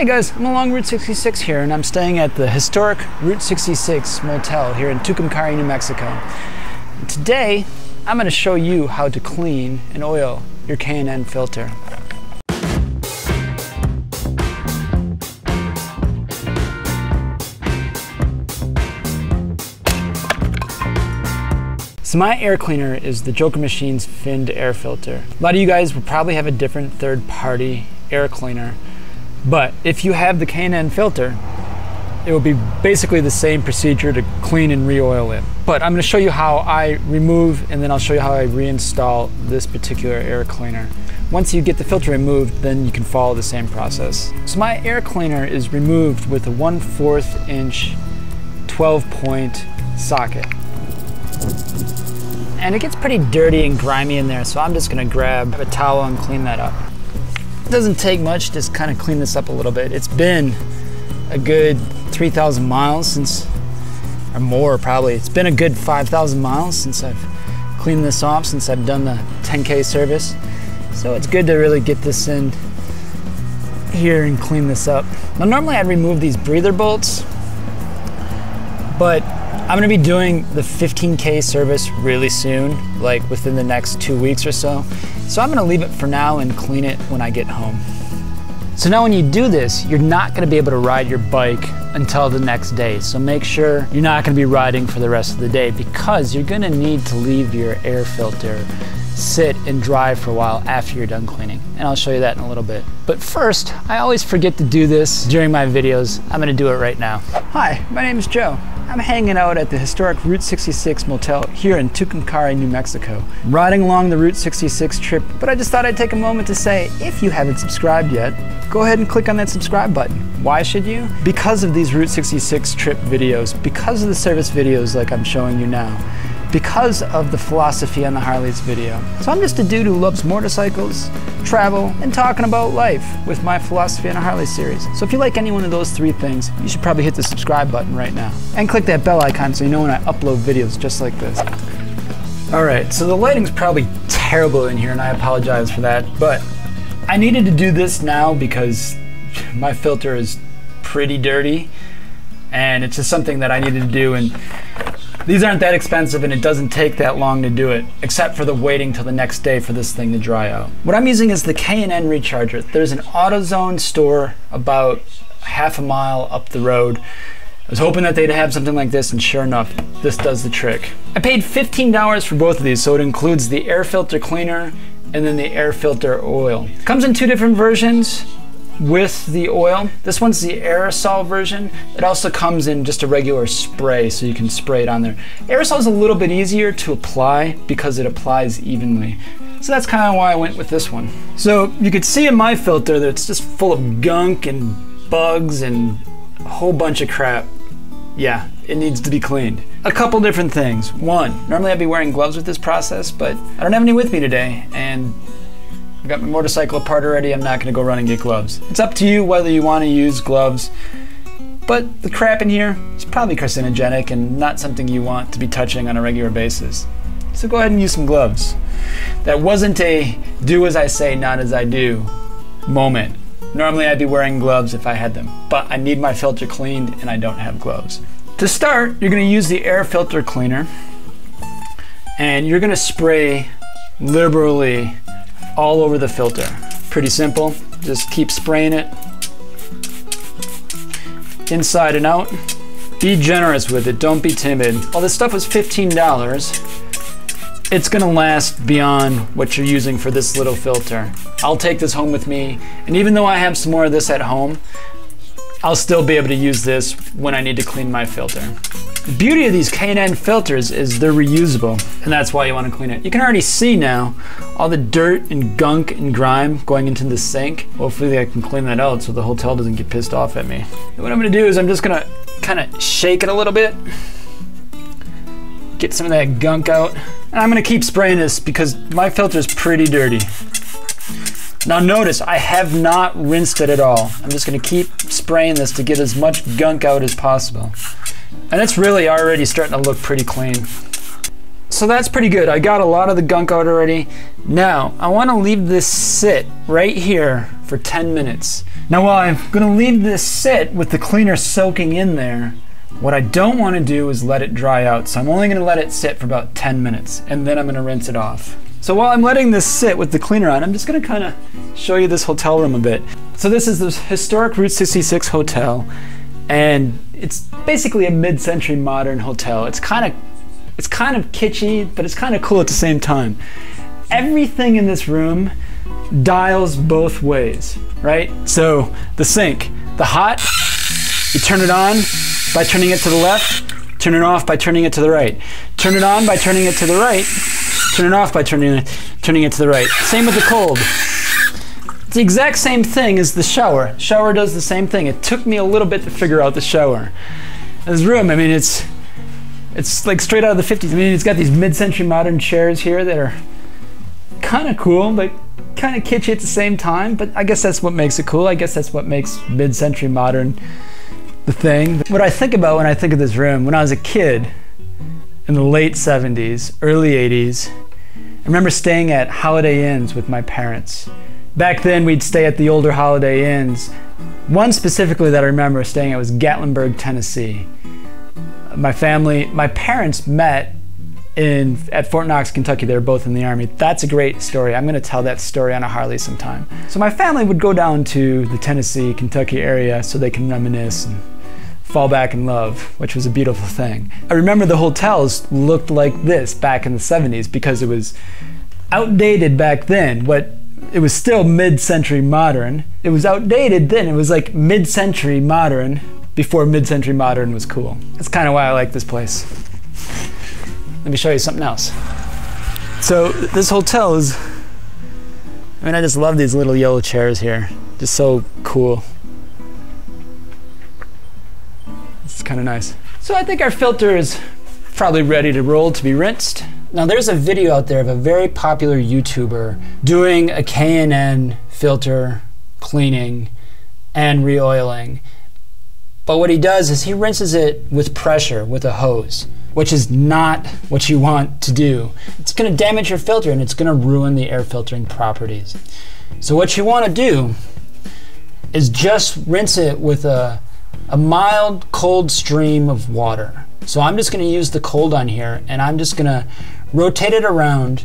Hey guys, I'm along Route 66 here, and I'm staying at the historic Route 66 Motel here in Tucumcari, New Mexico. Today, I'm going to show you how to clean and oil your K&N filter. So my air cleaner is the Joker Machine's finned air filter. A lot of you guys will probably have a different third-party air cleaner, but if you have the K&N filter, it will be basically the same procedure to clean and re-oil it. But I'm going to show you how I remove, and then I'll show you how I reinstall this particular air cleaner. Once you get the filter removed, then you can follow the same process. So my air cleaner is removed with a 1/4 inch 12-point socket. And it gets pretty dirty and grimy in there, so I'm just gonna grab a towel and clean that up. It doesn't take much, just kind of clean this up a little bit. It's been a good 3,000 miles since, or more probably, it's been a good 5,000 miles since I've cleaned this off, since I've done the 10K service. So it's good to really get this in here and clean this up. Now normally I'd remove these breather bolts, but I'm gonna be doing the 15K service really soon, like within the next 2 weeks or so. So I'm gonna leave it for now and clean it when I get home. So now when you do this, you're not gonna be able to ride your bike until the next day. So make sure you're not gonna be riding for the rest of the day, because you're gonna need to leave your air filter sit and dry for a while after you're done cleaning. And I'll show you that in a little bit. But first, I always forget to do this during my videos. I'm gonna do it right now. Hi, my name is Joe. I'm hanging out at the historic Route 66 Motel here in Tucumcari, New Mexico. Riding along the Route 66 trip, but I just thought I'd take a moment to say, if you haven't subscribed yet, go ahead and click on that subscribe button. Why should you? Because of these Route 66 trip videos, because of the service videos like I'm showing you now, because of the philosophy on the Harley's video. So I'm just a dude who loves motorcycles, travel, and talking about life with my philosophy on a Harley series. So if you like any one of those three things, you should probably hit the subscribe button right now. And click that bell icon so you know when I upload videos just like this. All right, so the lighting's probably terrible in here and I apologize for that, but I needed to do this now because my filter is pretty dirty and it's just something that I needed to do, and these aren't that expensive and it doesn't take that long to do it, except for the waiting till the next day for this thing to dry out. What I'm using is the K&N Recharger. There's an AutoZone store about half a mile up the road. I was hoping that they'd have something like this, and sure enough, this does the trick. I paid $15 for both of these, so it includes the air filter cleaner and then the air filter oil. It comes in two different versions with the oil. This one's the aerosol version. It also comes in just a regular spray, so you can spray it on there. Aerosol is a little bit easier to apply because it applies evenly. So that's kind of why I went with this one. So you could see in my filter that it's just full of gunk and bugs and a whole bunch of crap. Yeah, it needs to be cleaned. A couple different things. One, normally I'd be wearing gloves with this process, but I don't have any with me today, and I've got my motorcycle apart already. I'm not gonna go run and get gloves. It's up to you whether you wanna use gloves, but the crap in here is probably carcinogenic and not something you want to be touching on a regular basis. So go ahead and use some gloves. That wasn't a do as I say, not as I do moment. Normally I'd be wearing gloves if I had them, but I need my filter cleaned and I don't have gloves. To start, you're gonna use the air filter cleaner and you're gonna spray liberally all over the filter. Pretty simple, just keep spraying it inside and out. Be generous with it, don't be timid. While this stuff was $15, it's gonna last beyond what you're using for this little filter. I'll take this home with me, and even though I have some more of this at home, I'll still be able to use this when I need to clean my filter. The beauty of these K&N filters is they're reusable, and that's why you want to clean it. You can already see now all the dirt and gunk and grime going into the sink. Hopefully I can clean that out so the hotel doesn't get pissed off at me. And what I'm gonna do is I'm just gonna kinda shake it a little bit, get some of that gunk out, and I'm gonna keep spraying this because my filter's pretty dirty. Now notice, I have not rinsed it at all. I'm just gonna keep spraying this to get as much gunk out as possible. And it's really already starting to look pretty clean. So that's pretty good. I got a lot of the gunk out already. Now, I want to leave this sit right here for 10 minutes. Now, while I'm going to leave this sit with the cleaner soaking in there, what I don't want to do is let it dry out. So I'm only going to let it sit for about 10 minutes, and then I'm going to rinse it off. So while I'm letting this sit with the cleaner on, I'm just going to kind of show you this hotel room a bit. So this is the historic Route 66 Motel, and it's basically a mid-century modern hotel. It's kind of kitschy, but it's kind of cool at the same time. Everything in this room dials both ways, right? So the sink, the hot, you turn it on by turning it to the left, turn it off by turning it to the right. Turn it on by turning it to the right, turn it off by turning it to the right. Same with the cold. It's the exact same thing as the shower. Shower does the same thing. It took me a little bit to figure out the shower. This room, I mean, it's like straight out of the 50s. I mean, it's got these mid-century modern chairs here that are kind of cool, but kind of kitschy at the same time. But I guess that's what makes it cool. I guess that's what makes mid-century modern the thing. What I think about when I think of this room, when I was a kid in the late 70s, early 80s, I remember staying at Holiday Inns with my parents. Back then, we'd stay at the older Holiday Inns. One specifically that I remember staying at was Gatlinburg, Tennessee. My parents met at Fort Knox, Kentucky. They were both in the Army. That's a great story. I'm gonna tell that story on a Harley sometime. So my family would go down to the Tennessee, Kentucky area so they can reminisce and fall back in love, which was a beautiful thing. I remember the hotels looked like this back in the 70s because it was outdated back then. It was still mid-century modern. It was outdated then. It was like mid-century modern before mid-century modern was cool. That's kind of why I like this place. Let me show you something else. So this hotel is, I mean, I just love these little yellow chairs here. Just so cool. It's kind of nice. So I think our filter is probably ready to roll to be rinsed. Now there's a video out there of a very popular YouTuber doing a K&N filter cleaning and re-oiling. But what he does is he rinses it with pressure, with a hose, which is not what you want to do. It's going to damage your filter and it's going to ruin the air filtering properties. So what you want to do is just rinse it with a mild, cold stream of water. So I'm just going to use the cold on here and I'm just going to rotate it around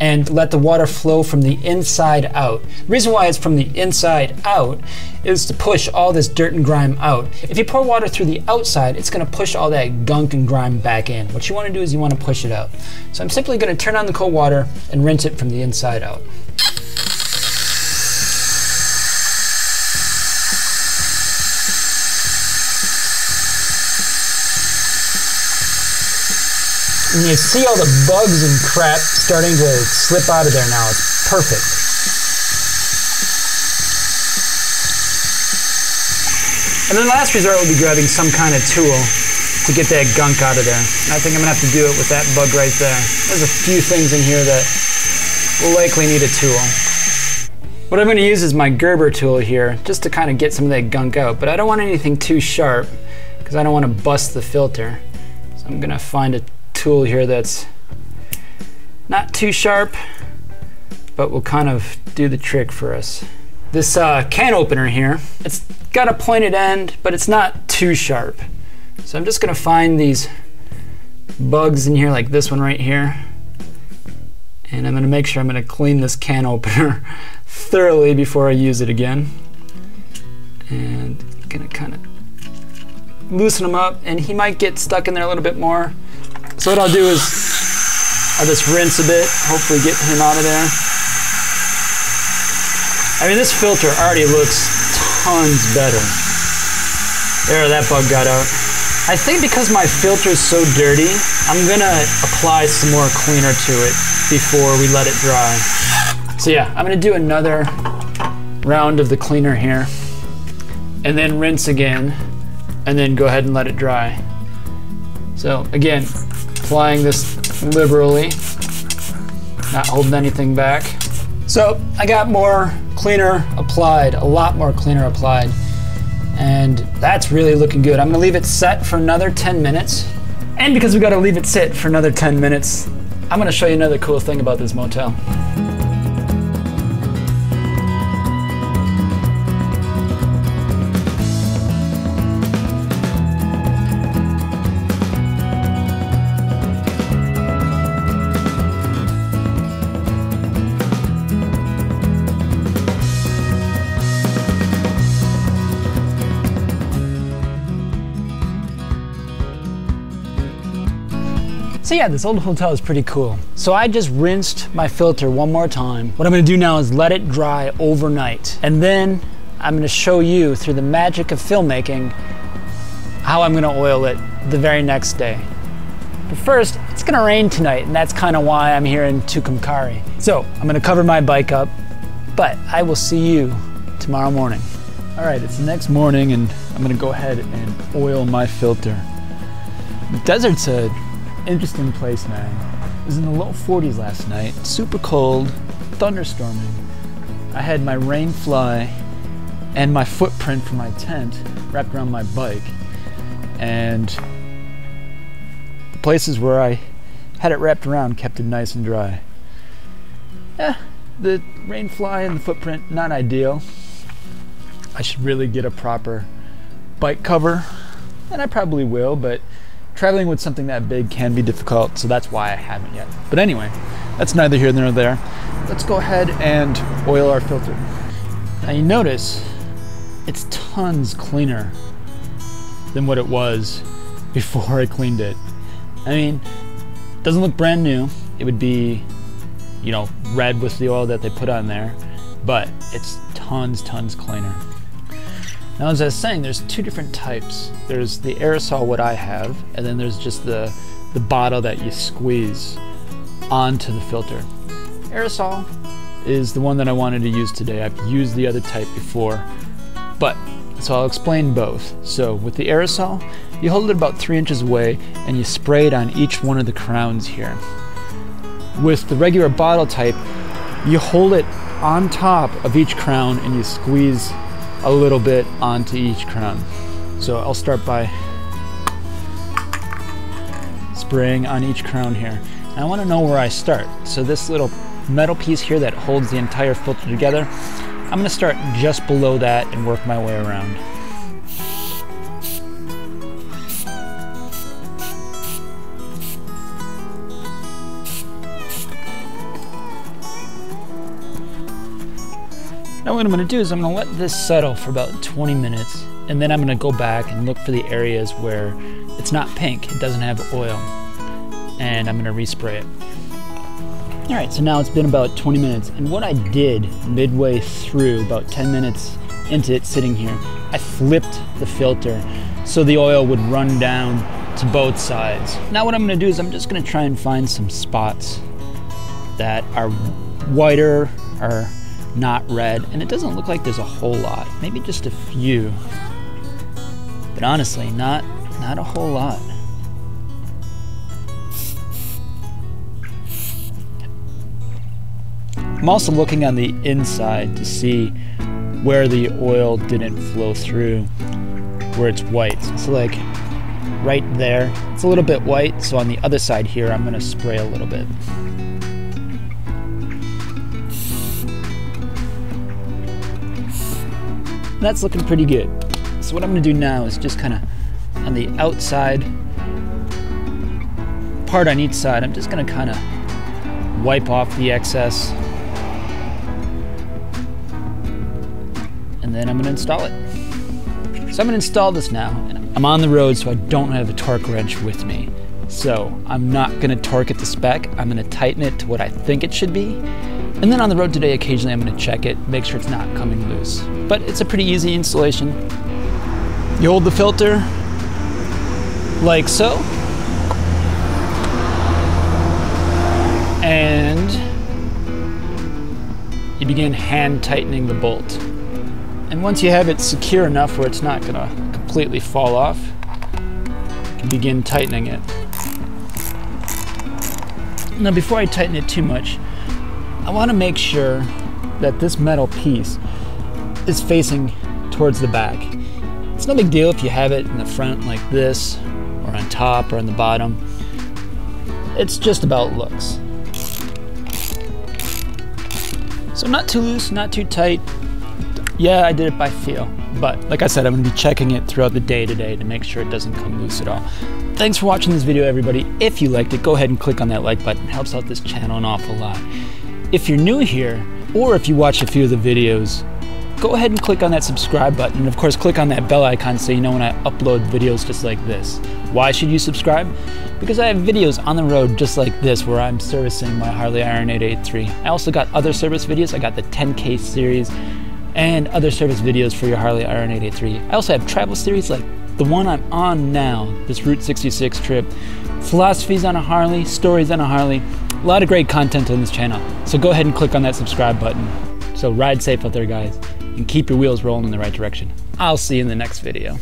and let the water flow from the inside out. The reason why it's from the inside out is to push all this dirt and grime out. If you pour water through the outside, it's gonna push all that gunk and grime back in. What you wanna do is you wanna push it out. So I'm simply gonna turn on the cold water and rinse it from the inside out. And you see all the bugs and crap starting to slip out of there now. It's perfect. And then the last resort will be grabbing some kind of tool to get that gunk out of there. And I think I'm gonna have to do it with that bug right there. There's a few things in here that will likely need a tool. What I'm gonna use is my Gerber tool here, just to kind of get some of that gunk out. But I don't want anything too sharp, because I don't want to bust the filter. So I'm gonna find a tool here that's not too sharp, but will kind of do the trick for us. This can opener here, it's got a pointed end, but it's not too sharp. So I'm just gonna find these bugs in here, like this one right here, and I'm gonna make sure I'm gonna clean this can opener thoroughly before I use it again. And I'm gonna kind of loosen him up, and he might get stuck in there a little bit more. So what I'll do is I'll just rinse a bit, hopefully get him out of there. I mean, this filter already looks tons better. There, that bug got out. I think because my filter's so dirty, I'm gonna apply some more cleaner to it before we let it dry. So yeah, I'm gonna do another round of the cleaner here, and then rinse again, and then go ahead and let it dry. So again, applying this liberally, not holding anything back. So I got more cleaner applied, a lot more cleaner applied, and that's really looking good. I'm gonna leave it set for another 10 minutes. And because we gotta leave it sit for another 10 minutes, I'm gonna show you another cool thing about this motel. So yeah, this old hotel is pretty cool. So I just rinsed my filter one more time. What I'm gonna do now is let it dry overnight. And then I'm gonna show you through the magic of filmmaking how I'm gonna oil it the very next day. But first, it's gonna rain tonight, and that's kind of why I'm here in Tucumcari. So I'm gonna cover my bike up, but I will see you tomorrow morning. All right, it's the next morning and I'm gonna go ahead and oil my filter. The desert's a interesting place, man. It was in the low 40s last night, super cold, thunderstorming. I had my rain fly and my footprint from my tent wrapped around my bike, and the places where I had it wrapped around kept it nice and dry. Yeah, the rain fly and the footprint, not ideal. I should really get a proper bike cover, and I probably will, but traveling with something that big can be difficult, so that's why I haven't yet. But anyway, that's neither here nor there. Let's go ahead and oil our filter. Now you notice it's tons cleaner than what it was before I cleaned it. I mean, it doesn't look brand new. It would be, you know, red with the oil that they put on there, but it's tons cleaner. Now, as I was saying, there's two different types. There's the aerosol, what I have, and then there's just the bottle that you squeeze onto the filter. Aerosol is the one that I wanted to use today. I've used the other type before, but so I'll explain both. So with the aerosol, you hold it about 3 inches away and you spray it on each one of the crowns here. With the regular bottle type, you hold it on top of each crown and you squeeze a little bit onto each crown. So I'll start by spraying on each crown here. And I want to know where I start. So this little metal piece here that holds the entire filter together, I'm going to start just below that and work my way around. Now what I'm gonna do is I'm gonna let this settle for about 20 minutes, and then I'm gonna go back and look for the areas where it's not pink, it doesn't have oil, and I'm gonna respray it. All right, so now it's been about 20 minutes, and what I did midway through, about 10 minutes into it sitting here, I flipped the filter so the oil would run down to both sides. Now what I'm gonna do is I'm just gonna try and find some spots that are whiter or not red, and it doesn't look like there's a whole lot, maybe just a few, but honestly not a whole lot. I'm also looking on the inside to see where the oil didn't flow through, where it's white. So like right there, it's a little bit white, so on the other side here I'm going to spray a little bit. That's looking pretty good. So what I'm gonna do now is just kinda on the outside part on each side, I'm just gonna kinda wipe off the excess. And then I'm gonna install it. So I'm gonna install this now. I'm on the road, so I don't have a torque wrench with me. So I'm not gonna torque it to spec. I'm gonna tighten it to what I think it should be. And then on the road today, occasionally I'm gonna check it, make sure it's not coming loose. But it's a pretty easy installation. You hold the filter, like so. And you begin hand tightening the bolt. And once you have it secure enough where it's not gonna completely fall off, you can begin tightening it. Now before I tighten it too much, I want to make sure that this metal piece is facing towards the back. It's no big deal if you have it in the front like this or or on top or on the bottom. It's just about looks. So not too loose, not too tight. Yeah, I did it by feel, but like I said, I'm gonna be checking it throughout the day today to make sure it doesn't come loose at all. Thanks for watching this video, everybody. If you liked it, go ahead and click on that like button. It helps out this channel an awful lot. If you're new here, or if you watched a few of the videos, go ahead and click on that subscribe button, and of course click on that bell icon so you know when I upload videos just like this. Why should you subscribe? Because I have videos on the road just like this where I'm servicing my Harley Iron 883. I also got other service videos. I got the 10K series and other service videos for your Harley Iron 883. I also have travel series like the one I'm on now, this Route 66 trip, philosophies on a Harley, stories on a Harley, a lot of great content on this channel. So go ahead and click on that subscribe button. So ride safe out there, guys, and keep your wheels rolling in the right direction. I'll see you in the next video.